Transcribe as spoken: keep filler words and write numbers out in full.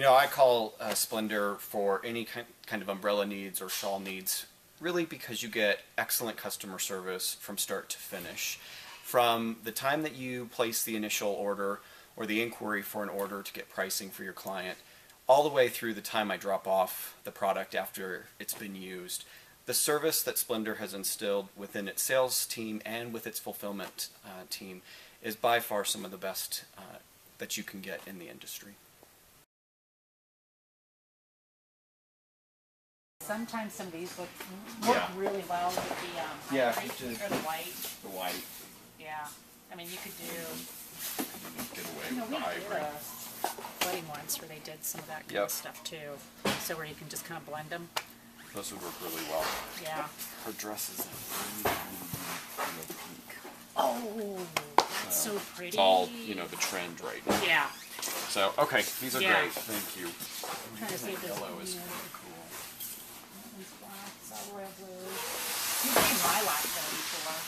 You know, I call uh, Splendor for any kind of umbrella needs or shawl needs, really because you get excellent customer service from start to finish. From the time that you place the initial order or the inquiry for an order to get pricing for your client, all the way through the time I drop off the product after it's been used, the service that Splendor has instilled within its sales team and with its fulfillment uh, team is by far some of the best uh, that you can get in the industry. Sometimes some of these look, work yeah. really well with the, um, yeah, the, the white. The white. Yeah. I mean, you could do... Get away you know, with we the ivory. A wedding once where they did some of that kind yep. of stuff, too. So where you can just kind of blend them. Those would work really well. Yeah. Her dress is in green and the pink. Oh, that's uh, so pretty. It's all, you know, the trend right now. Yeah. So, okay, these are yeah. great. Thank you. I'm trying to see if yellow is really cool. That one's black, it's all royal blue. You've seen lilac, though, before.